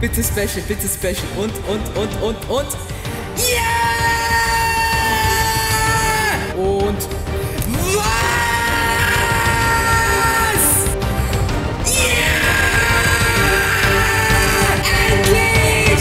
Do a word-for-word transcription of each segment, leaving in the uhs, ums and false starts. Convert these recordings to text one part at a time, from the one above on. bitte Special, bitte Special und, und, und, und, und. Yeah! Und was? Yeah! Endlich!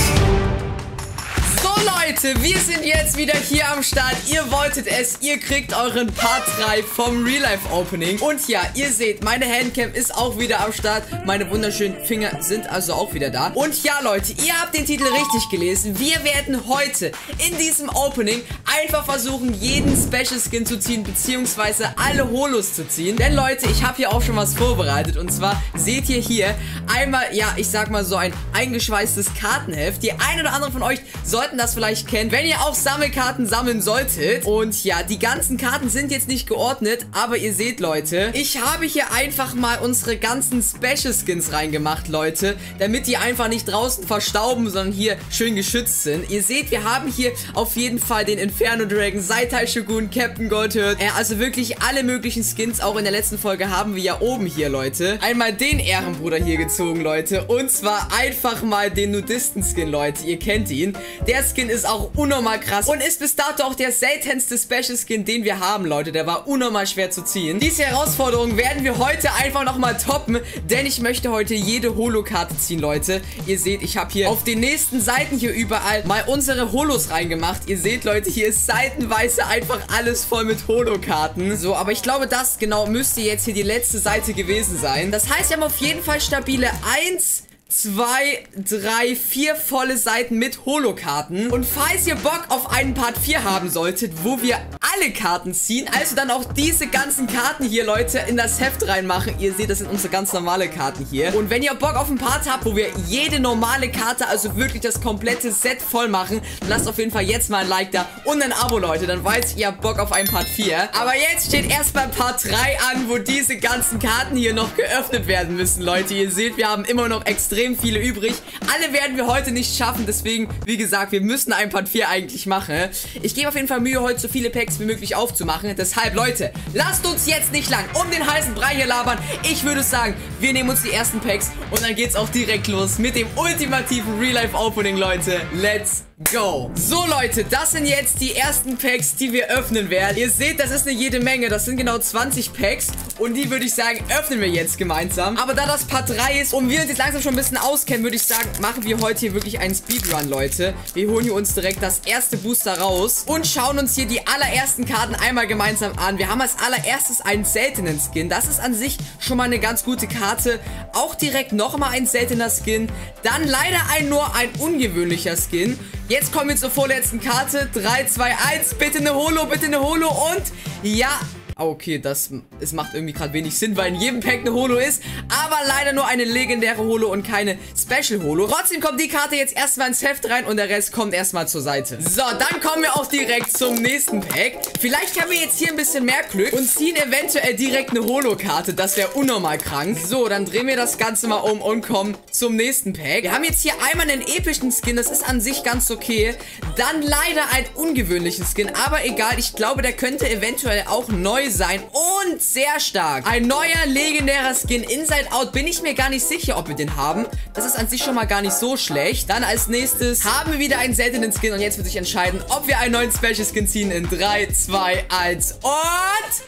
So Leute, wir sind jetzt wieder hier am Start. Ihr wolltet es, ihr kriegt euren Part drei vom Real Life Opening. Und ja, ihr seht, meine Handcam ist auch wieder am Start. Meine wunderschönen Finger sind also auch wieder da. Und ja, Leute, ihr habt den Titel richtig gelesen. Wir werden heute in diesem Opening einfach versuchen, jeden Special Skin zu ziehen, beziehungsweise alle Holos zu ziehen. Denn Leute, ich habe hier auch schon was vorbereitet. Und zwar seht ihr hier einmal, ja, ich sag mal so ein eingeschweißtes Kartenheft. Die ein oder anderen von euch sollten das vielleicht kennen, wenn ihr auch Sammelkarten sammeln solltet. Und ja, die ganzen Karten sind jetzt nicht geordnet, aber ihr seht, Leute, ich habe hier einfach mal unsere ganzen Special Skins reingemacht, Leute, damit die einfach nicht draußen verstauben, sondern hier schön geschützt sind. Ihr seht, wir haben hier auf jeden Fall den Inferno Dragon, Saitai Shogun, Captain Goldhurt, äh, also wirklich alle möglichen Skins. Auch in der letzten Folge haben wir ja oben hier, Leute, einmal den Ehrenbruder hier gezogen, Leute, und zwar einfach mal den Nudisten-Skin, Leute, ihr kennt ihn. Der Skin ist auch unnormal krass und ist bis dato auch der seltenste Special Skin, den wir haben, Leute. Der war unnormal schwer zu ziehen. Diese Herausforderung werden wir heute einfach nochmal toppen, denn ich möchte heute jede Holo-Karte ziehen, Leute. Ihr seht, ich habe hier auf den nächsten Seiten hier überall mal unsere Holos reingemacht. Ihr seht, Leute, hier ist seitenweise einfach alles voll mit Holo-Karten. So, aber ich glaube, das genau müsste jetzt hier die letzte Seite gewesen sein. Das heißt, wir haben auf jeden Fall stabile eins, zwei, drei, vier volle Seiten mit Holo-Karten. Und falls ihr Bock auf einen Part vier haben solltet, wo wir alle Karten ziehen, also dann auch diese ganzen Karten hier, Leute, in das Heft reinmachen. Ihr seht, das sind unsere ganz normale Karten hier. Und wenn ihr Bock auf einen Part habt, wo wir jede normale Karte, also wirklich das komplette Set voll machen, lasst auf jeden Fall jetzt mal ein Like da und ein Abo, Leute. Dann weiß ihr, habt Bock auf einen Part vier. Aber jetzt steht erstmal Part drei an, wo diese ganzen Karten hier noch geöffnet werden müssen, Leute. Ihr seht, wir haben immer noch extrem viele übrig. Alle werden wir heute nicht schaffen, deswegen, wie gesagt, wir müssen ein Part vier eigentlich machen. Ich gebe auf jeden Fall Mühe, heute so viele Packs wie möglich aufzumachen. Deshalb, Leute, lasst uns jetzt nicht lang um den heißen Brei hier labern. Ich würde sagen, wir nehmen uns die ersten Packs und dann geht's auch direkt los mit dem ultimativen Real-Life-Opening, Leute. Let's go! So, Leute, das sind jetzt die ersten Packs, die wir öffnen werden. Ihr seht, das ist eine jede Menge. Das sind genau zwanzig Packs und die, würde ich sagen, öffnen wir jetzt gemeinsam. Aber da das Part drei ist und wir uns jetzt langsam schon ein bisschen auskennen, würde ich sagen, machen wir heute hier wirklich einen Speedrun, Leute. Wir holen hier uns direkt das erste Booster raus und schauen uns hier die allerersten Karten einmal gemeinsam an. Wir haben als allererstes einen seltenen Skin. Das ist an sich schon mal eine ganz gute Karte. Auch direkt nochmal ein seltener Skin. Dann leider ein nur ein ungewöhnlicher Skin. Jetzt kommen wir zur vorletzten Karte. drei, zwei, eins. Bitte eine Holo, bitte eine Holo und ja... Okay, das, das macht irgendwie gerade wenig Sinn, weil in jedem Pack eine Holo ist, aber leider nur eine legendäre Holo und keine Special Holo. Trotzdem kommt die Karte jetzt erstmal ins Heft rein und der Rest kommt erstmal zur Seite. So, dann kommen wir auch direkt zum nächsten Pack. Vielleicht haben wir jetzt hier ein bisschen mehr Glück und ziehen eventuell direkt eine Holo-Karte. Das wäre unnormal krank. So, dann drehen wir das Ganze mal um und kommen zum nächsten Pack. Wir haben jetzt hier einmal einen epischen Skin, das ist an sich ganz okay. Dann leider einen ungewöhnlichen Skin, aber egal, ich glaube, der könnte eventuell auch neu sein und sehr stark. Ein neuer legendärer Skin Inside Out. Bin ich mir gar nicht sicher, ob wir den haben. Das ist an sich schon mal gar nicht so schlecht. Dann als nächstes haben wir wieder einen seltenen Skin und jetzt wird sich entscheiden, ob wir einen neuen Special Skin ziehen in drei, zwei, eins und...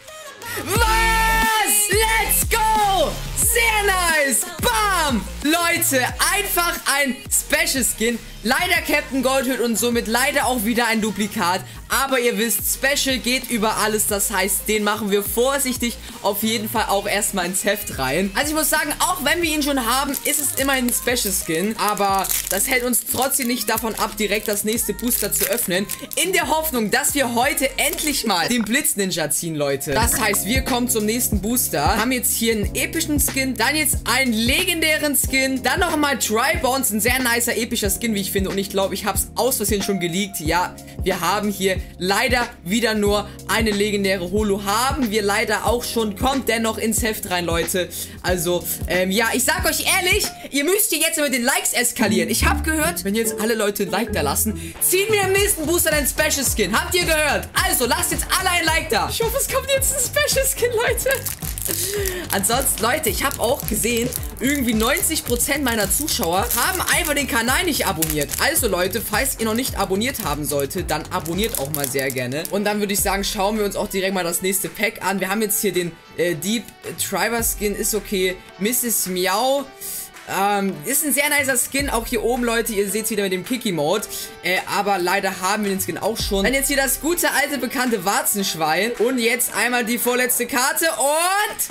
Was? Let's go! Sehr nice! Bam! Leute, einfach ein Special Skin. Leider Captain Goldhurt und somit leider auch wieder ein Duplikat. Aber ihr wisst, Special geht über alles. Das heißt, den machen wir vorsichtig auf jeden Fall auch erstmal ins Heft rein. Also ich muss sagen, auch wenn wir ihn schon haben, ist es immerhin ein Special Skin. Aber das hält uns trotzdem nicht davon ab, direkt das nächste Booster zu öffnen. In der Hoffnung, dass wir heute endlich mal den Blitz-Ninja ziehen, Leute. Das heißt, wir kommen zum nächsten Booster. Haben jetzt hier einen epischen Skin, dann jetzt einen legendären Skin, dann nochmal Drybones, ein sehr nicer, epischer Skin, wie ich finde. Und ich glaube, ich habe es aus Versehen schon geleakt. Ja, wir haben hier leider wieder nur eine legendäre Holo. Haben wir leider auch schon. Kommt dennoch ins Heft rein, Leute. Also, ähm, ja, ich sag euch ehrlich, ihr müsst hier jetzt mit den Likes eskalieren. Ich habe gehört, wenn jetzt alle Leute ein Like da lassen, ziehen wir im nächsten Booster einen Special Skin. Habt ihr gehört? Also, lasst jetzt alle ein Like da. Ich hoffe, es kommt jetzt ein Special Skin, Leute. Ansonsten, Leute, ich habe auch gesehen, irgendwie neunzig Prozent meiner Zuschauer haben einfach den Kanal nicht abonniert. Also Leute, falls ihr noch nicht abonniert haben solltet, dann abonniert auch mal sehr gerne. Und dann würde ich sagen, schauen wir uns auch direkt mal das nächste Pack an. Wir haben jetzt hier den äh, Deep Driver Skin, ist okay. Misses Miau. Ähm, ist ein sehr nicer Skin, auch hier oben, Leute, ihr seht es wieder mit dem Kiki-Mode, äh, aber leider haben wir den Skin auch schon. Dann jetzt hier das gute, alte, bekannte Warzenschwein und jetzt einmal die vorletzte Karte und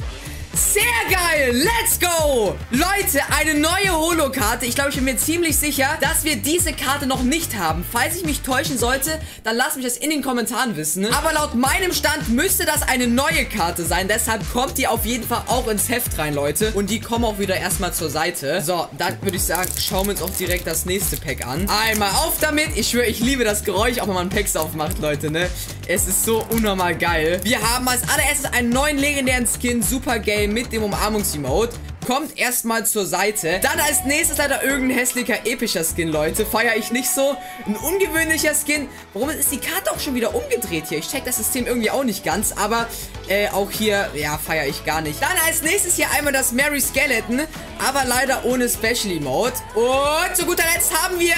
sehr geil, let's go! Leute, eine neue Holo-Karte, ich glaube, ich bin mir ziemlich sicher, dass wir diese Karte noch nicht haben. Falls ich mich täuschen sollte, dann lasst mich das in den Kommentaren wissen. Aber laut meinem Stand müsste das eine neue Karte sein, deshalb kommt die auf jeden Fall auch ins Heft rein, Leute. Und die kommen auch wieder erstmal zur Seite. So, dann würde ich sagen, schauen wir uns auch direkt das nächste Pack an. Einmal auf damit, ich schwöre, ich liebe das Geräusch, auch wenn man Packs aufmacht, Leute, ne? Es ist so unnormal geil. Wir haben als allererstes einen neuen legendären Skin, Super Game, mit dem Umarmungs-Emote. Kommt erstmal zur Seite. Dann als nächstes leider irgendein hässlicher, epischer Skin, Leute. Feiere ich nicht so. Ein ungewöhnlicher Skin. Warum ist die Karte auch schon wieder umgedreht hier? Ich check das System irgendwie auch nicht ganz. Aber äh, auch hier, ja, feiere ich gar nicht. Dann als nächstes hier einmal das Mary Skeleton. Aber leider ohne Special Emote. Und zu guter Letzt haben wir...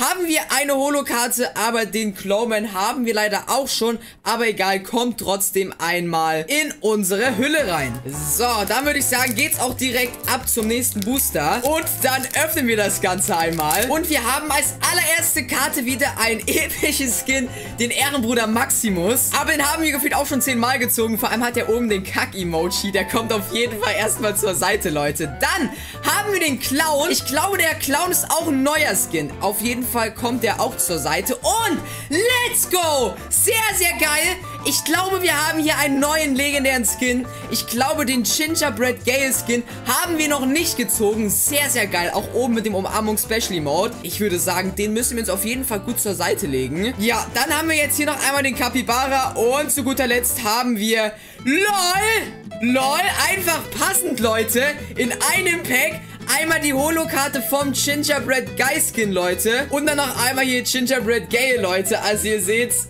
Haben wir eine Holo-Karte, aber den Clawman haben wir leider auch schon. Aber egal, kommt trotzdem einmal in unsere Hülle rein. So, dann würde ich sagen, geht's auch direkt ab zum nächsten Booster. Und dann öffnen wir das Ganze einmal. Und wir haben als allererste Karte wieder einen epischen Skin, den Ehrenbruder Maximus. Aber den haben wir gefühlt auch schon zehnmal gezogen. Vor allem hat er oben den Kack-Emoji. Der kommt auf jeden Fall erstmal zur Seite, Leute. Dann haben wir den Clown. Ich glaube, der Clown ist auch ein neuer Skin. Auf jeden Fall. Fall kommt er auch zur Seite und let's go! Sehr, sehr geil! Ich glaube, wir haben hier einen neuen legendären Skin. Ich glaube, den Gingerbread Gale Skin haben wir noch nicht gezogen. Sehr, sehr geil. Auch oben mit dem Umarmungs-Special-Emote. Ich würde sagen, den müssen wir uns auf jeden Fall gut zur Seite legen. Ja, dann haben wir jetzt hier noch einmal den Capybara und zu guter Letzt haben wir... LOL! LOL! Einfach passend, Leute! In einem Pack... Einmal die Holo-Karte vom Gingerbread Guy Skin, Leute. Und dann noch einmal hier Gingerbread Gale, Leute. Also ihr seht's.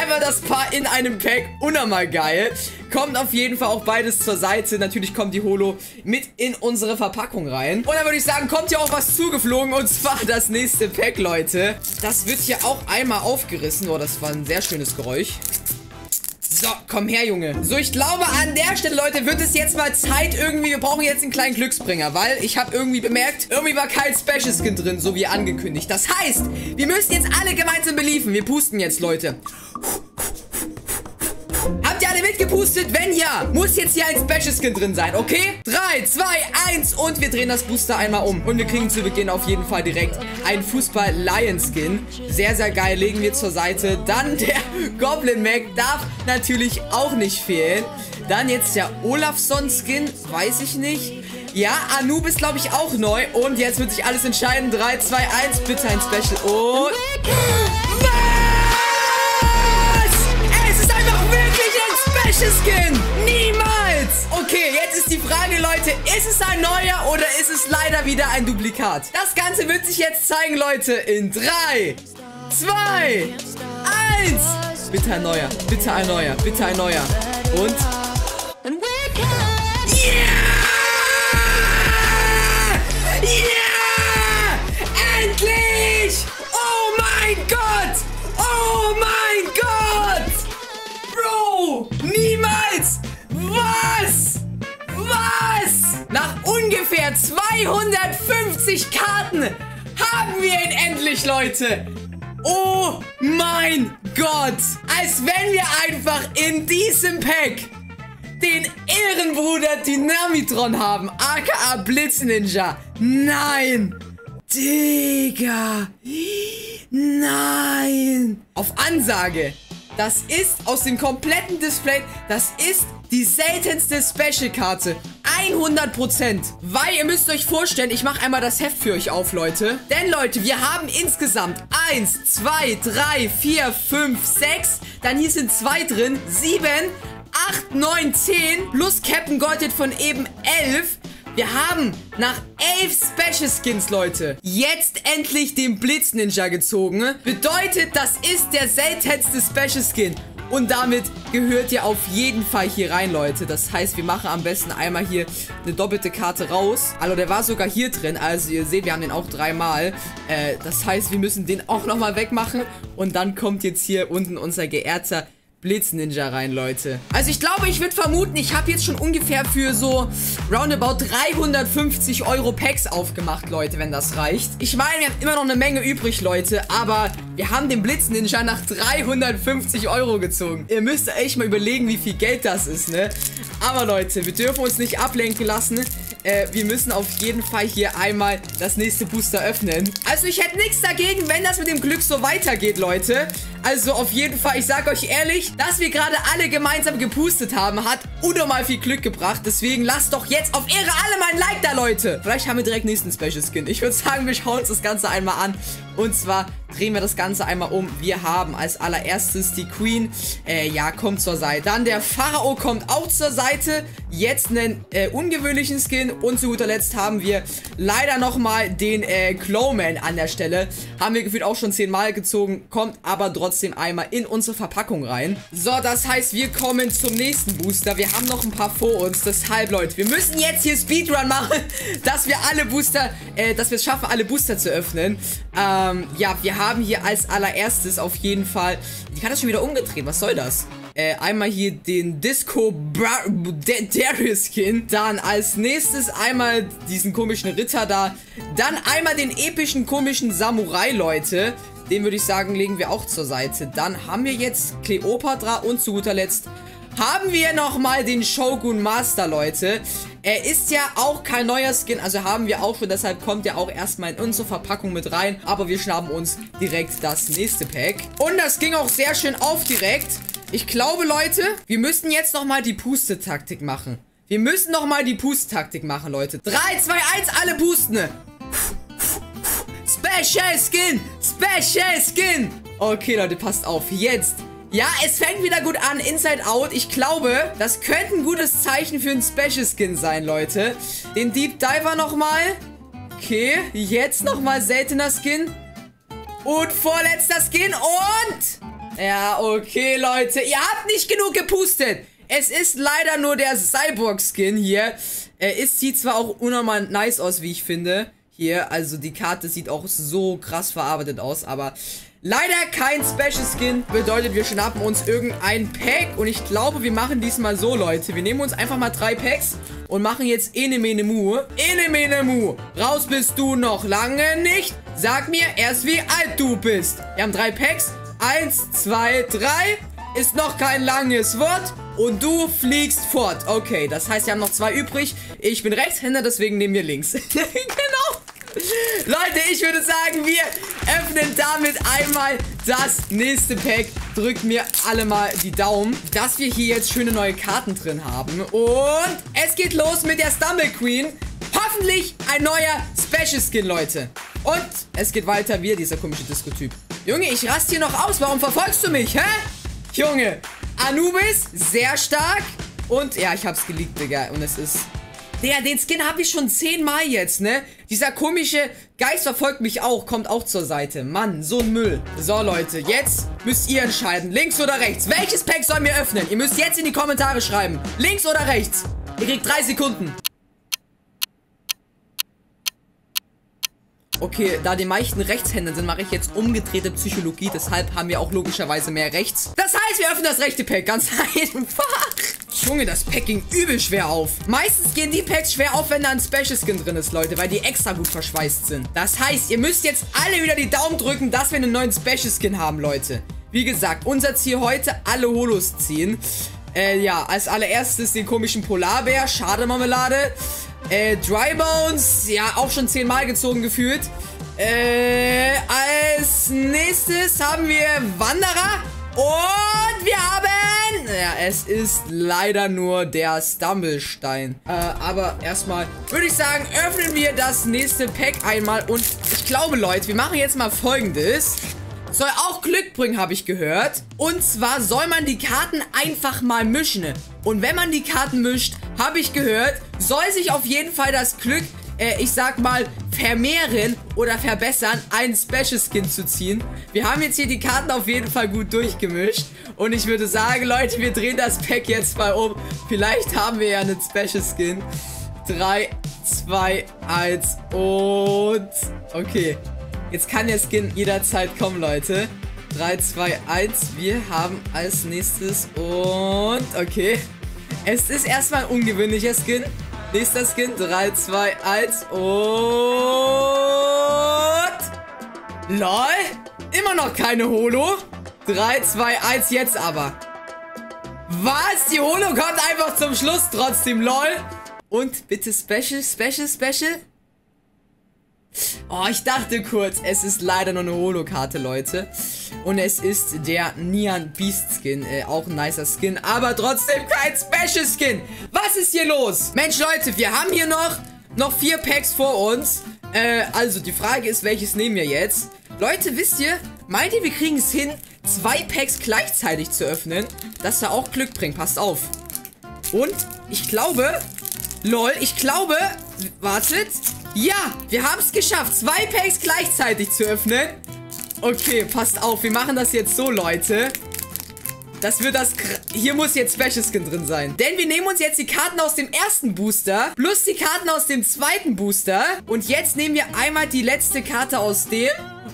Einmal das Paar in einem Pack. Unnormal geil. Kommt auf jeden Fall auch beides zur Seite. Natürlich kommt die Holo mit in unsere Verpackung rein. Und dann würde ich sagen, kommt hier auch was zugeflogen. Und zwar das nächste Pack, Leute. Das wird hier auch einmal aufgerissen. Oh, das war ein sehr schönes Geräusch. So, komm her, Junge. So, ich glaube, an der Stelle, Leute, wird es jetzt mal Zeit irgendwie. Wir brauchen jetzt einen kleinen Glücksbringer, weil ich habe irgendwie bemerkt, irgendwie war kein Special Skin drin, so wie angekündigt. Das heißt, wir müssen jetzt alle gemeinsam beliefen. Wir pusten jetzt, Leute. Habt ihr alle mitgepustet? Wenn ja, muss jetzt hier ein Special Skin drin sein, okay? drei, zwei, eins und wir drehen das Booster einmal um. Und wir kriegen zu Beginn auf jeden Fall direkt einen Fußball-Lion-Skin. Sehr, sehr geil, legen wir zur Seite. Dann der Goblin-Mac darf natürlich auch nicht fehlen. Dann jetzt der Olafsson-Skin, weiß ich nicht. Ja, Anubis, glaube ich, auch neu. Und jetzt wird sich alles entscheiden. drei, zwei, eins, bitte ein Special und... Special Skin! Niemals! Okay, jetzt ist die Frage, Leute, ist es ein neuer oder ist es leider wieder ein Duplikat? Das Ganze wird sich jetzt zeigen, Leute, in drei, zwei, eins! Bitte ein neuer, bitte ein neuer, bitte ein neuer. Und... Yeah! Yeah! Endlich! Oh mein Gott! Oh mein Gott! Bro! Niemals! Was? Was? Nach ungefähr zweihundertfünfzig Karten haben wir ihn endlich, Leute! Oh mein Gott! Als wenn wir einfach in diesem Pack den Ehrenbruder Dynamitron haben, aka Blitz Ninja. Nein! Digga! Nein! Auf Ansage! Das ist aus dem kompletten Display, das ist die seltenste Special-Karte. hundert Prozent. Weil ihr müsst euch vorstellen, ich mache einmal das Heft für euch auf, Leute. Denn, Leute, wir haben insgesamt eins, zwei, drei, vier, fünf, sechs. Dann hier sind zwei drin. sieben, acht, neun, zehn. Plus Captain Golded von eben elf. Wir haben nach elf Special Skins, Leute, jetzt endlich den Blitz Ninja gezogen. Bedeutet, das ist der seltenste Special Skin. Und damit gehört ihr auf jeden Fall hier rein, Leute. Das heißt, wir machen am besten einmal hier eine doppelte Karte raus. Also der war sogar hier drin. Also ihr seht, wir haben den auch dreimal. Äh, das heißt, wir müssen den auch nochmal wegmachen. Und dann kommt jetzt hier unten unser geehrter Blitz-Ninja rein, Leute. Also ich glaube, ich würde vermuten, ich habe jetzt schon ungefähr für so roundabout dreihundertfünfzig Euro Packs aufgemacht, Leute, wenn das reicht. Ich meine, wir haben immer noch eine Menge übrig, Leute, aber wir haben den Blitz-Ninja nach dreihundertfünfzig Euro gezogen. Ihr müsst echt mal überlegen, wie viel Geld das ist, ne? Aber Leute, wir dürfen uns nicht ablenken lassen. Äh, wir müssen auf jeden Fall hier einmal das nächste Booster öffnen. Also ich hätte nichts dagegen, wenn das mit dem Glück so weitergeht, Leute. Also auf jeden Fall, ich sage euch ehrlich, dass wir gerade alle gemeinsam gepustet haben, hat unnormal viel Glück gebracht. Deswegen lasst doch jetzt auf Ehre alle mal ein Like da, Leute. Vielleicht haben wir direkt nächsten Special Skin. Ich würde sagen, wir schauen uns das Ganze einmal an. Und zwar drehen wir das Ganze einmal um. Wir haben als allererstes die Queen. Äh, ja, kommt zur Seite. Dann der Pharao kommt auch zur Seite. Jetzt einen äh, ungewöhnlichen Skin. Und zu guter Letzt haben wir leider nochmal den äh, Clawman an der Stelle. Haben wir gefühlt auch schon zehnmal gezogen. Kommt aber trotzdem einmal in unsere Verpackung rein. So, das heißt, wir kommen zum nächsten Booster. Wir haben noch ein paar vor uns. Deshalb, Leute, wir müssen jetzt hier Speedrun machen, dass wir alle Booster, äh, dass wir es schaffen, alle Booster zu öffnen. Ähm, ja, wir haben... haben hier als allererstes auf jeden Fall... Die Karte ist schon wieder umgedreht. Was soll das? Äh, einmal hier den Disco Darius Skin. Dann als nächstes einmal diesen komischen Ritter da. Dann einmal den epischen, komischen Samurai, Leute. Den würde ich sagen, legen wir auch zur Seite. Dann haben wir jetzt Cleopatra und zu guter Letzt haben wir nochmal den Shogun Master, Leute. Er ist ja auch kein neuer Skin, also haben wir auch schon, deshalb kommt er auch erstmal in unsere Verpackung mit rein. Aber wir schnappen uns direkt das nächste Pack. Und das ging auch sehr schön auf direkt. Ich glaube, Leute, wir müssen jetzt nochmal die Puste-Taktik machen. Wir müssen nochmal die Puste-Taktik machen, Leute. drei, zwei, eins, alle pusten. Special Skin, Special Skin. Okay, Leute, passt auf, jetzt. Ja, es fängt wieder gut an, Inside Out. Ich glaube, das könnte ein gutes Zeichen für einen Special Skin sein, Leute. Den Deep Diver nochmal. Okay, jetzt nochmal seltener Skin. Und vorletzter Skin und... Ja, okay, Leute. Ihr habt nicht genug gepustet. Es ist leider nur der Cyborg-Skin hier. Äh, es sieht zwar auch unnormal nice aus, wie ich finde. Hier, also die Karte sieht auch so krass verarbeitet aus, aber... Leider kein Special Skin, bedeutet, wir schnappen uns irgendein Pack und ich glaube, wir machen diesmal so, Leute. Wir nehmen uns einfach mal drei Packs und machen jetzt Ene Mene Mu. Ene Mene Mu, raus bist du noch lange nicht. Sag mir erst, wie alt du bist. Wir haben drei Packs. Eins, zwei, drei. Ist noch kein langes Wort. Und du fliegst fort. Okay, das heißt, wir haben noch zwei übrig. Ich bin Rechtshänder, deswegen nehmen wir links. Genau. Leute, ich würde sagen, wir öffnen damit einmal das nächste Pack. Drückt mir alle mal die Daumen, dass wir hier jetzt schöne neue Karten drin haben. Und es geht los mit der Stumble Queen. Hoffentlich ein neuer Special Skin, Leute. Und es geht weiter, wieder dieser komische Disco-Typ. Junge, ich raste hier noch aus. Warum verfolgst du mich, hä? Junge, Anubis, sehr stark. Und ja, ich hab's geleakt, Digga. Und es ist... Ja, den Skin habe ich schon zehnmal jetzt, ne? Dieser komische Geist verfolgt mich auch, kommt auch zur Seite. Mann, so ein Müll. So, Leute, jetzt müsst ihr entscheiden, links oder rechts. Welches Pack sollen wir öffnen? Ihr müsst jetzt in die Kommentare schreiben, links oder rechts. Ihr kriegt drei Sekunden. Okay, da die meisten Rechtshänder sind, mache ich jetzt umgedrehte Psychologie. Deshalb haben wir auch logischerweise mehr rechts. Das heißt, wir öffnen das rechte Pack, ganz einfach. Junge, das Pack ging übel schwer auf. Meistens gehen die Packs schwer auf, wenn da ein Special Skin drin ist, Leute, weil die extra gut verschweißt sind. Das heißt, ihr müsst jetzt alle wieder die Daumen drücken, dass wir einen neuen Special Skin haben, Leute. Wie gesagt, unser Ziel heute, alle Holos ziehen. Äh, ja, als allererstes den komischen Polarbär, schade Marmelade. Äh, Drybones, ja, auch schon zehnmal gezogen gefühlt. Äh, als nächstes haben wir Wanderer. Und wir haben... Ja, es ist leider nur der Stumbelstein. Äh, aber erstmal würde ich sagen, öffnen wir das nächste Pack einmal. Und ich glaube, Leute, wir machen jetzt mal Folgendes. Soll auch Glück bringen, habe ich gehört. Und zwar soll man die Karten einfach mal mischen. Und wenn man die Karten mischt, habe ich gehört, soll sich auf jeden Fall das Glück... Äh, ich sag mal, vermehren oder verbessern, einen Special Skin zu ziehen. Wir haben jetzt hier die Karten auf jeden Fall gut durchgemischt. Und ich würde sagen, Leute, wir drehen das Pack jetzt mal um. Vielleicht haben wir ja einen Special Skin. drei, zwei, eins und... Okay. Jetzt kann der Skin jederzeit kommen, Leute. drei, zwei, eins. Wir haben als nächstes und... Okay. Es ist erstmal ein ungewöhnlicher Skin. Nächster Skin. drei, zwei, eins und... LOL. Immer noch keine Holo. drei, zwei, eins. Jetzt aber. Was? Die Holo kommt einfach zum Schluss. Trotzdem LOL. Und bitte Special, Special, Special. Oh, ich dachte kurz, es ist leider nur eine Holo-Karte, Leute. Und es ist der Neon Beast Skin, äh, auch ein nicer Skin, aber trotzdem kein Special Skin. Was ist hier los? Mensch, Leute, wir haben hier noch, noch vier Packs vor uns. Äh, also die Frage ist, welches nehmen wir jetzt? Leute, wisst ihr, meint ihr, wir kriegen es hin, zwei Packs gleichzeitig zu öffnen? Dass da auch Glück bringt, passt auf. Und ich glaube... LOL, ich glaube, wartet, ja, wir haben es geschafft, zwei Packs gleichzeitig zu öffnen. Okay, passt auf, wir machen das jetzt so, Leute. Das wird das, hier muss jetzt Special Skin drin sein. Denn wir nehmen uns jetzt die Karten aus dem ersten Booster, plus die Karten aus dem zweiten Booster. Und jetzt nehmen wir einmal die letzte Karte aus dem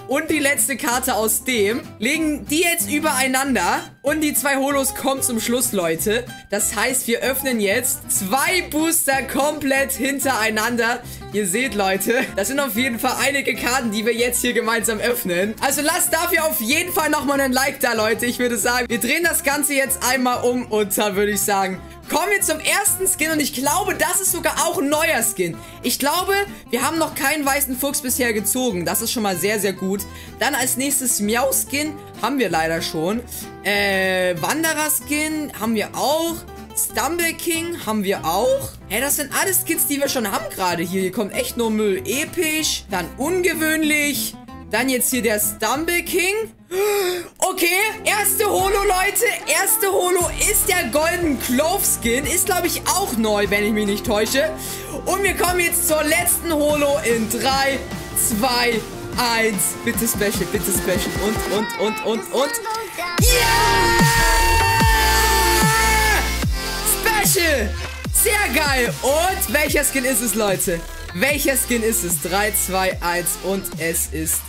und die letzte Karte aus dem. Legen die jetzt übereinander. Und die zwei Holos kommen zum Schluss, Leute. Das heißt, wir öffnen jetzt zwei Booster komplett hintereinander. Ihr seht, Leute, das sind auf jeden Fall einige Karten, die wir jetzt hier gemeinsam öffnen. Also lasst dafür auf jeden Fall nochmal einen Like da, Leute. Ich würde sagen, wir drehen das Ganze jetzt einmal um. Und da würde ich sagen, kommen wir zum ersten Skin. Und ich glaube, das ist sogar auch ein neuer Skin. Ich glaube, wir haben noch keinen weißen Fuchs bisher gezogen. Das ist schon mal sehr, sehr gut. Dann als nächstes Miau-Skin haben wir leider schon. Äh, Wanderer-Skin haben wir auch. Stumble King haben wir auch. Hä, das sind alles Skins, die wir schon haben gerade hier. Hier kommt echt nur Müll. Episch, dann ungewöhnlich. Dann jetzt hier der Stumble King. Okay, erste Holo, Leute. Erste Holo ist der Golden Clove Skin. Ist, glaube ich, auch neu, wenn ich mich nicht täusche. Und wir kommen jetzt zur letzten Holo in drei, zwei, eins. Bitte Special, bitte Special. Und, und, und, und, und. Yeah! Special! Sehr geil! Und welcher Skin ist es, Leute? Welcher Skin ist es? drei, zwei, eins und es ist...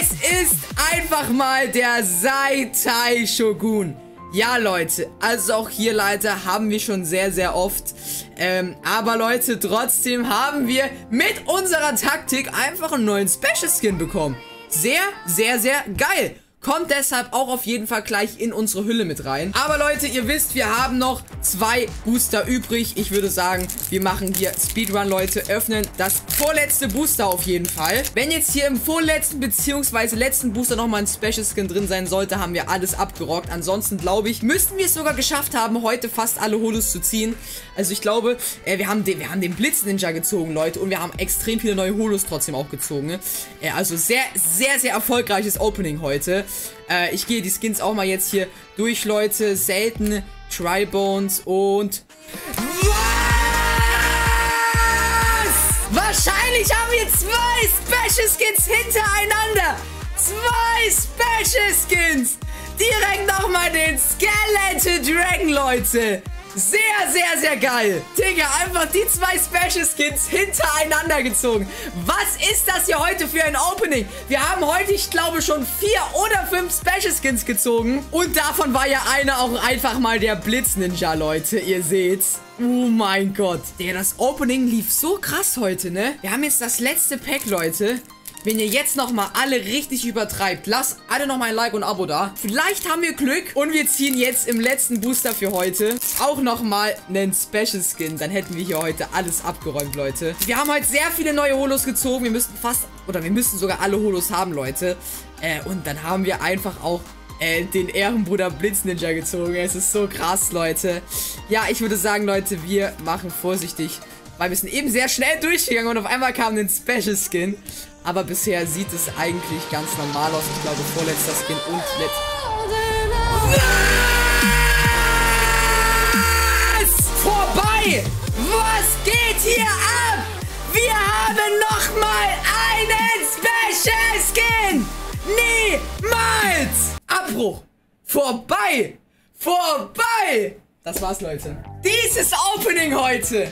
Es ist einfach mal der Saitai Shogun. Ja, Leute, also auch hier, Leute, haben wir schon sehr, sehr oft. Ähm, aber, Leute, trotzdem haben wir mit unserer Taktik einfach einen neuen Special Skin bekommen. Sehr, sehr, sehr geil. Kommt deshalb auch auf jeden Fall gleich in unsere Hülle mit rein. Aber Leute, ihr wisst, wir haben noch zwei Booster übrig. Ich würde sagen, wir machen hier Speedrun, Leute. Öffnen das vorletzte Booster auf jeden Fall. Wenn jetzt hier im vorletzten bzw. letzten Booster nochmal ein Special Skin drin sein sollte, haben wir alles abgerockt. Ansonsten, glaube ich, müssten wir es sogar geschafft haben, heute fast alle Holos zu ziehen. Also ich glaube, äh, wir haben den, wir haben den Blitz-Ninja gezogen, Leute. Und wir haben extrem viele neue Holos trotzdem auch gezogen. Ne? Äh, also sehr, sehr, sehr erfolgreiches Opening heute. Äh, ich gehe die Skins auch mal jetzt hier durch, Leute. Selten, Tri-Bones und... Was? Wahrscheinlich haben wir zwei Special Skins hintereinander. Zwei Special Skins. Direkt nochmal den Skeleton Dragon, Leute. Sehr, sehr, sehr geil. Digga, einfach die zwei Special Skins hintereinander gezogen. Was ist das hier heute für ein Opening? Wir haben heute, ich glaube, schon vier oder fünf Special Skins gezogen. Und davon war ja einer auch einfach mal der Blitz-Ninja, Leute. Ihr seht's. Oh mein Gott. Digga, das Opening lief so krass heute, ne? Wir haben jetzt das letzte Pack, Leute. Wenn ihr jetzt nochmal alle richtig übertreibt, lasst alle nochmal ein Like und ein Abo da. Vielleicht haben wir Glück und wir ziehen jetzt im letzten Booster für heute auch nochmal einen Special Skin. Dann hätten wir hier heute alles abgeräumt, Leute. Wir haben heute sehr viele neue Holos gezogen. Wir müssten fast, oder wir müssten sogar alle Holos haben, Leute. Äh, und dann haben wir einfach auch äh, den Ehrenbruder Blitz Ninja gezogen. Es ist so krass, Leute. Ja, ich würde sagen, Leute, wir machen vorsichtig. Weil wir sind eben sehr schnell durchgegangen und auf einmal kam ein Special Skin. Aber bisher sieht es eigentlich ganz normal aus. Ich glaube, vorletzter Skin und letzter. Was? Vorbei! Was geht hier ab? Wir haben noch mal einen Special Skin! Niemals! Abbruch! Vorbei! Vorbei! Das war's, Leute. Dieses Opening heute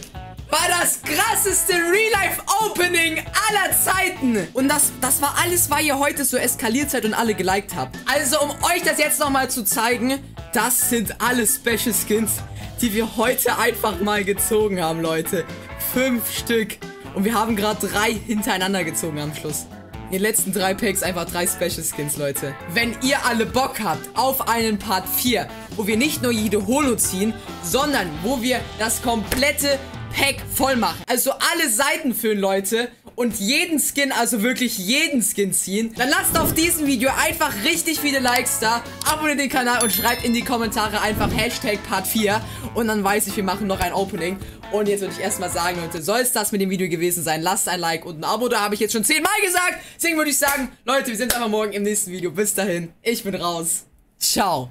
war das krasseste Real-Life-Opening aller Zeiten. Und das, das war alles, weil ihr heute so eskaliert seid und alle geliked habt. Also, um euch das jetzt nochmal zu zeigen, das sind alle Special Skins, die wir heute einfach mal gezogen haben, Leute. Fünf Stück. Und wir haben gerade drei hintereinander gezogen am Schluss. In den letzten drei Packs einfach drei Special Skins, Leute. Wenn ihr alle Bock habt auf einen Part vier, wo wir nicht nur jede Holo ziehen, sondern wo wir das komplette Pack voll machen. Also alle Seiten füllen, Leute. Und jeden Skin, also wirklich jeden Skin ziehen. Dann lasst auf diesem Video einfach richtig viele Likes da. Abonniert den Kanal und schreibt in die Kommentare einfach Hashtag Part vier. Und dann weiß ich, wir machen noch ein Opening. Und jetzt würde ich erstmal sagen, Leute, soll es das mit dem Video gewesen sein? Lasst ein Like und ein Abo, da habe ich jetzt schon zehnmal gesagt. Deswegen würde ich sagen, Leute, wir sehen uns einfach morgen im nächsten Video. Bis dahin, ich bin raus. Ciao.